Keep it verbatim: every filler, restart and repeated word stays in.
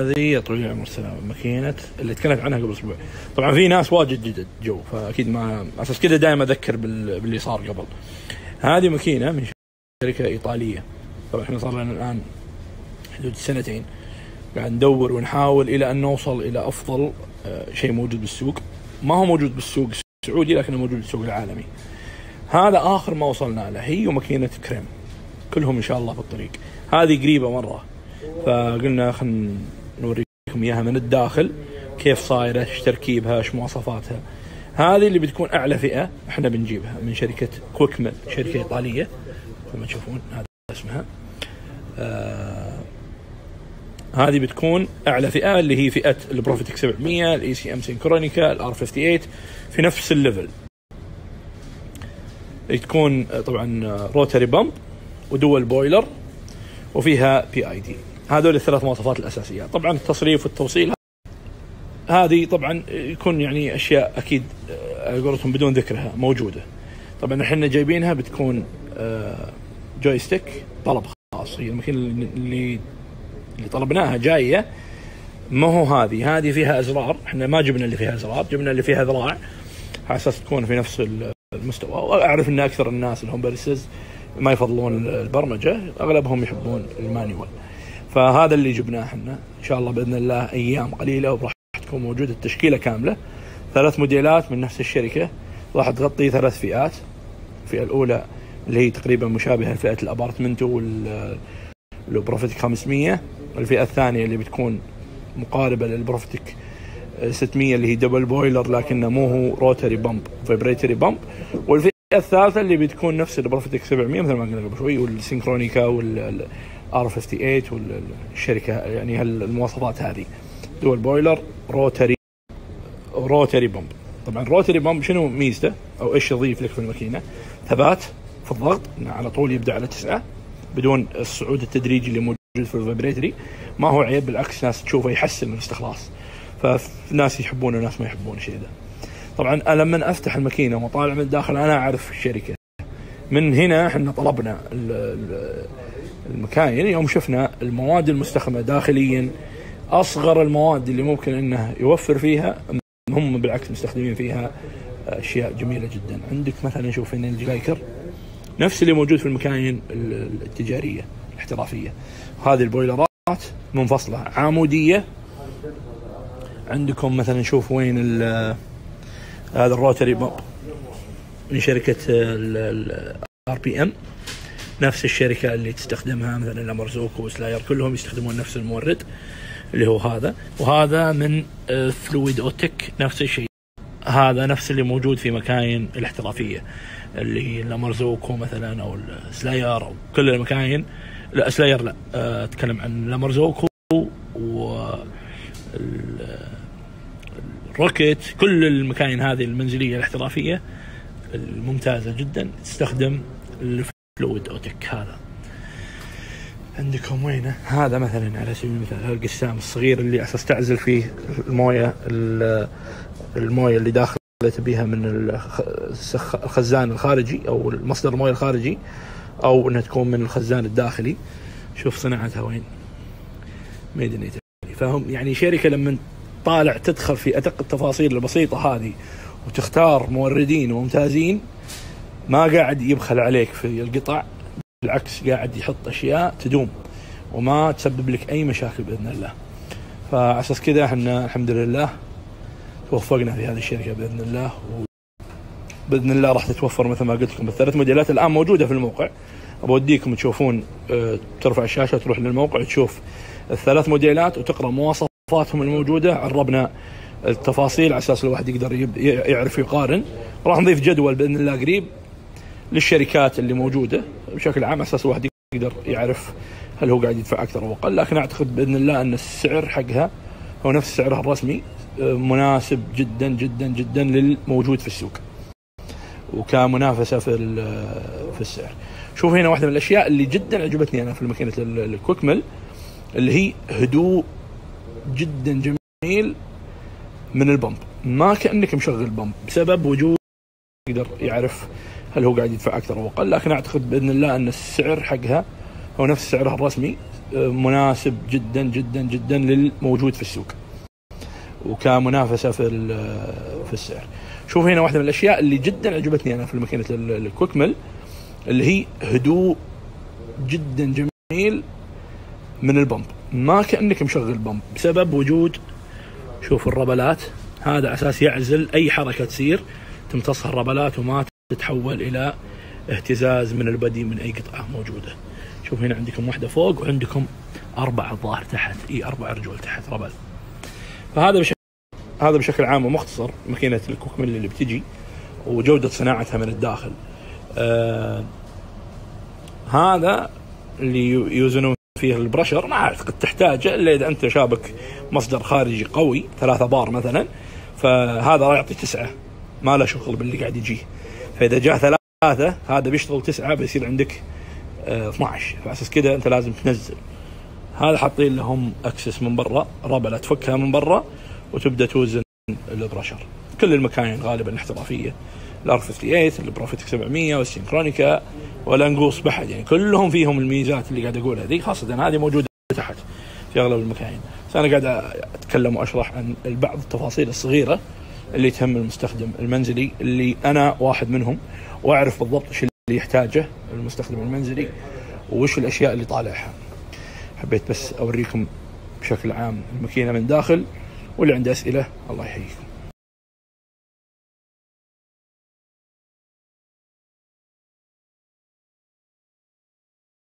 هذه طويل العمر سلامة ماكينة اللي تكلمت عنها قبل اسبوع. طبعا في ناس واجد جدد جو فاكيد ما اساس كذا دائما اذكر باللي صار قبل. هذه ماكينة من شركة ايطالية. طبعا احنا صار لنا الان حدود سنتين قاعد ندور ونحاول الى ان نوصل الى افضل شيء موجود بالسوق، ما هو موجود بالسوق السعودي لكنه موجود بالسوق العالمي. هذا اخر ما وصلنا له، هي وماكينة كريم كلهم ان شاء الله بالطريق. هذه قريبة مرة فقلنا خلينا نوريكم اياها من الداخل كيف صايره، ايش تركيبها، ايش مواصفاتها. هذه اللي بتكون اعلى فئه احنا بنجيبها من شركه كويك ميل، شركه ايطاليه مثل ما تشوفون هذا اسمها. آه هذه بتكون اعلى فئه اللي هي فئه البروفيتك سبعمية، الاي سي ام سينكرونيكا، الار ثمانية وخمسين في نفس الليفل. تكون طبعا روتري بامب ودول بويلر وفيها بي اي دي. هذول الثلاث مواصفات الاساسيه، طبعا التصريف والتوصيل هذه طبعا يكون يعني اشياء اكيد قولتهم بدون ذكرها موجوده. طبعا احنا جايبينها بتكون جويستيك طلب خاص، هي الماكينه اللي اللي طلبناها جايه، ما هو هذه، هذه فيها ازرار، احنا ما جبنا اللي فيها ازرار، جبنا اللي فيها ذراع على اساس تكون في نفس المستوى. واعرف ان اكثر الناس اللي هم باريسز ما يفضلون البرمجه، اغلبهم يحبون المانيوال. فهذا اللي جبناه احنا، ان شاء الله باذن الله ايام قليله وراح تكون موجوده التشكيله كامله. ثلاث موديلات من نفس الشركه راح تغطي ثلاث فئات. الفئه الاولى اللي هي تقريبا مشابهه لفئه الابارتمنتو والبروفيتك خمسمية، الفئه الثانيه اللي بتكون مقاربه للبروفيتك ستمية اللي هي دبل بويلر لكنه مو هو روتري بامب فايبريتري بامب، والفئه الثالثه اللي بتكون نفس البروفيتك سبعمية مثل ما قلنا قبل شوي والسينكرونيكا وال ار ثمانية وخمسين والشركه يعني هالمواصفات هذه. دول بويلر روتري روتري بامب. طبعا روتري بامب شنو ميزته او ايش يضيف لك في الماكينه؟ ثبات في الضغط على طول يبدا على تسعه بدون الصعود التدريجي اللي موجود في الفبريتري، ما هو عيب بالعكس ناس تشوفه يحسن من الاستخلاص. فناس يحبونه وناس ما يحبون الشيء ده. طبعا لما افتح الماكينه وطالع من الداخل انا اعرف الشركه. من هنا احنا طلبنا المكاين يوم شفنا المواد المستخدمه داخليا اصغر المواد اللي ممكن انه يوفر فيها، هم بالعكس مستخدمين فيها اشياء جميله جدا. عندك مثلا شوف هنا الجلايكر نفس اللي موجود في المكاين التجاريه الاحترافيه. هذه البويلرات منفصله عموديه. عندكم مثلا شوف وين هذا الروتري بامب من شركه ار بي ام، نفس الشركه اللي تستخدمها مثلا لا مارزوكو وسلاير كلهم يستخدمون نفس المورد اللي هو هذا. وهذا من فلويد اوتيك نفس الشيء، هذا نفس اللي موجود في مكاين الاحترافيه اللي هي لا مارزوكو مثلا او سلاير او كل المكاين. لا سلاير لا اتكلم عن لا مارزوكو و الروكيت، كل المكاين هذه المنزليه الاحترافيه الممتازه جدا تستخدم فلويد اوتيك. هذا عندكم وينه؟ هذا مثلا على سبيل المثال هالقسام الصغير اللي اساس تعزل فيه المويه، المويه اللي داخله تبيها من الخزان الخارجي او مصدر المويه الخارجي او انها تكون من الخزان الداخلي. شوف صناعتها وين؟ ميد ان ايطالي. فهم يعني شركه لما طالع تدخل في ادق التفاصيل البسيطه هذه وتختار موردين وممتازين ما قاعد يبخل عليك في القطع، بالعكس قاعد يحط اشياء تدوم وما تسبب لك اي مشاكل باذن الله. فعلى اساس كذا احنا الحمد لله توفقنا في هذه الشركه باذن الله، وباذن الله راح تتوفر مثل ما قلت لكم الثلاث موديلات الان موجوده في الموقع. بوديكم تشوفون، ترفع الشاشه تروح للموقع تشوف الثلاث موديلات وتقرا مواصفاتهم الموجوده. عربنا التفاصيل على اساس الواحد يقدر يعرف يقارن. راح نضيف جدول باذن الله قريب للشركات اللي موجوده بشكل عام على اساس الواحد يقدر يعرف هل هو قاعد يدفع اكثر او اقل، لكن اعتقد باذن الله ان السعر حقها هو نفس سعرها الرسمي، مناسب جدا جدا جدا للموجود في السوق وكمنافسه في في السعر. شوف هنا واحده من الاشياء اللي جدا عجبتني انا في الماكينه الكويك ميل اللي هي هدوء جدا جميل من البمب، ما كانك مشغل بمب بسبب وجود يقدر يعرف هل هو قاعد يدفع اكثر او اقل، لكن اعتقد باذن الله ان السعر حقها هو نفس سعرها الرسمي مناسب جدا جدا جدا للموجود في السوق وكمنافسه في في السعر. شوف هنا واحده من الاشياء اللي جدا عجبتني انا في ماكينه الكويك ميل اللي هي هدوء جدا جميل من البمب، ما كانك مشغل بمب بسبب وجود شوف الربلات. هذا على اساس يعزل اي حركه تصير تمتصها الربلات وما تتحول الى اهتزاز من البدي من اي قطعه موجوده. شوف هنا عندكم واحده فوق وعندكم اربع ظاهر تحت، اي اربع رجول تحت ربل. فهذا بشكل هذا بشكل عام ومختصر ماكينه الكويك ميل اللي بتجي وجوده صناعتها من الداخل. آه هذا اللي يوزنون فيه البرشر ما اعتقد تحتاجه الا اذا انت شابك مصدر خارجي قوي ثلاثة بار مثلا، فهذا راح يعطي تسعه ما له شغل باللي قاعد يجيه. فاذا جاء ثلاثه هذا بيشتغل تسعه بيصير عندك اثنعش، على اساس كذا انت لازم تنزل. هذا حاطين لهم اكسس من برا، ربله تفكها من برا وتبدا توزن البرشر. كل المكاين غالبا احترافيه، الار ثمانية وخمسين، البروفيتك سبعمية، والسينكرونيكا، ولا نقوص بحد، يعني كلهم فيهم الميزات اللي قاعد اقولها دي، خاصه هذه موجوده تحت في اغلب المكاين. بس انا قاعد اتكلم واشرح عن بعض التفاصيل الصغيره اللي تهم المستخدم المنزلي اللي انا واحد منهم، واعرف بالضبط ايش اللي يحتاجه المستخدم المنزلي وش الاشياء اللي طالعها. حبيت بس اوريكم بشكل عام الماكينه من داخل، واللي عنده اسئله الله يحييكم.